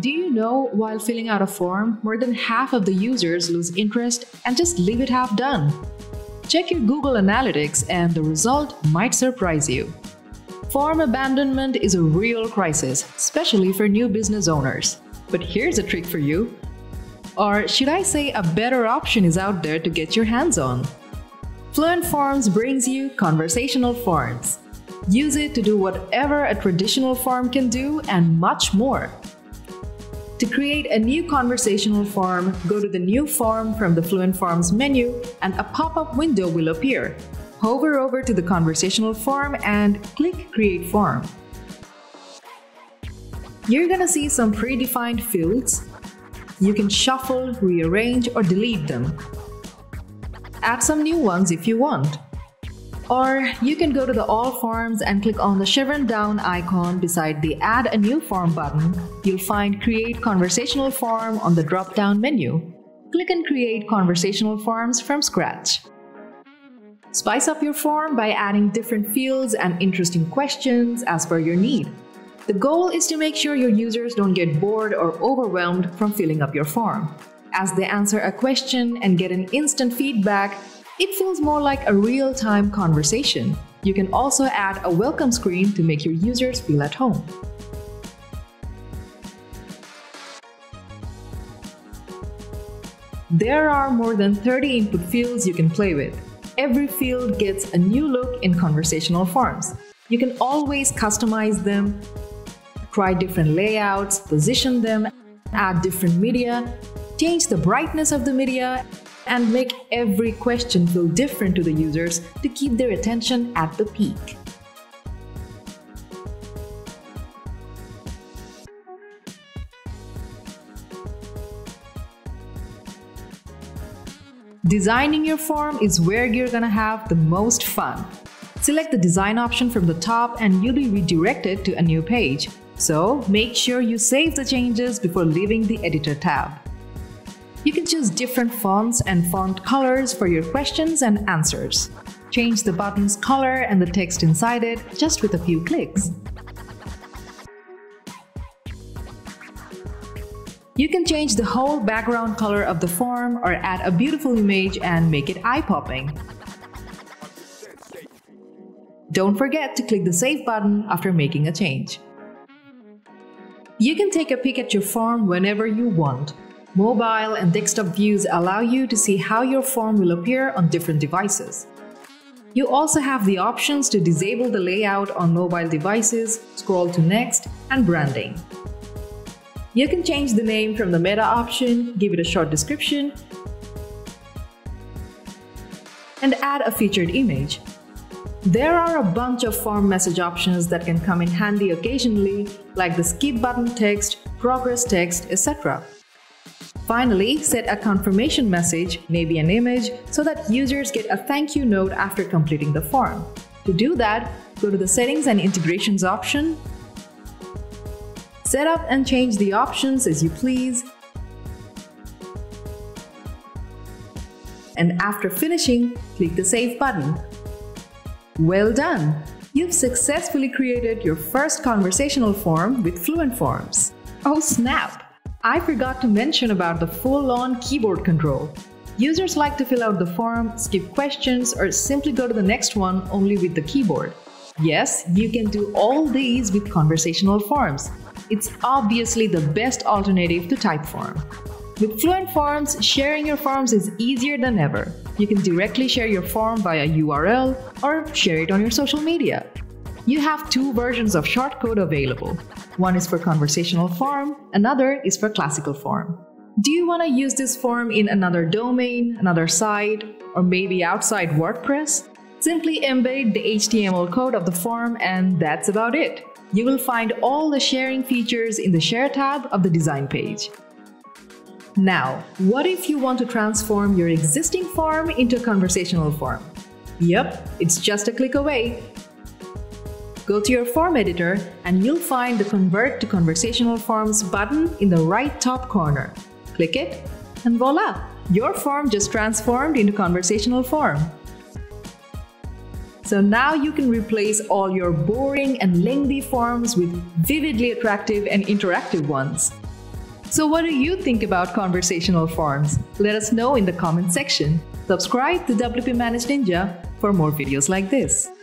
Do you know, while filling out a form, more than half of the users lose interest and just leave it half done? Check your Google Analytics and the result might surprise you. Form abandonment is a real crisis, especially for new business owners. But here's a trick for you. Or should I say a better option is out there to get your hands on. Fluent Forms brings you conversational forms. Use it to do whatever a traditional form can do and much more. To create a new conversational form, go to the New Form from the Fluent Forms menu and a pop-up window will appear. Hover over to the conversational form and click Create Form. You're gonna see some predefined fields. You can shuffle, rearrange, or delete them. Add some new ones if you want. Or you can go to the All Forms and click on the chevron down icon beside the Add a New Form button. You'll find Create Conversational Form on the drop-down menu. Click and create conversational forms from scratch. Spice up your form by adding different fields and interesting questions as per your need. The goal is to make sure your users don't get bored or overwhelmed from filling up your form. As they answer a question and get an instant feedback, it feels more like a real-time conversation. You can also add a welcome screen to make your users feel at home. There are more than 30 input fields you can play with. Every field gets a new look in conversational forms. You can always customize them, try different layouts, position them, add different media, change the brightness of the media, and make every question feel different to the users to keep their attention at the peak. Designing your form is where you're gonna have the most fun. Select the design option from the top and you'll be redirected to a new page. So make sure you save the changes before leaving the editor tab. You can choose different fonts and font colors for your questions and answers. Change the button's color and the text inside it just with a few clicks. You can change the whole background color of the form or add a beautiful image and make it eye-popping. Don't forget to click the Save button after making a change. You can take a peek at your form whenever you want. Mobile and desktop views allow you to see how your form will appear on different devices. You also have the options to disable the layout on mobile devices, scroll to next, and branding. You can change the name from the meta option, give it a short description, and add a featured image. There are a bunch of form message options that can come in handy occasionally, like the skip button text, progress text, etc. Finally, set a confirmation message, maybe an image, so that users get a thank you note after completing the form. To do that, go to the Settings and Integrations option. Set up and change the options as you please. And after finishing, click the Save button. Well done! You've successfully created your first conversational form with Fluent Forms. Oh snap! I forgot to mention about the full-on keyboard control. Users like to fill out the form, skip questions, or simply go to the next one only with the keyboard. Yes, you can do all these with conversational forms. It's obviously the best alternative to Typeform. With Fluent Forms, sharing your forms is easier than ever. You can directly share your form via URL or share it on your social media. You have two versions of shortcode available. One is for conversational form, another is for classical form. Do you want to use this form in another domain, another site, or maybe outside WordPress? Simply embed the HTML code of the form and that's about it. You will find all the sharing features in the Share tab of the design page. Now, what if you want to transform your existing form into a conversational form? Yep, it's just a click away. Go to your form editor and you'll find the Convert to Conversational Forms button in the right top corner. Click it and voila! Your form just transformed into conversational form. So now you can replace all your boring and lengthy forms with vividly attractive and interactive ones. So what do you think about conversational forms? Let us know in the comment section. Subscribe to WP Manage Ninja for more videos like this.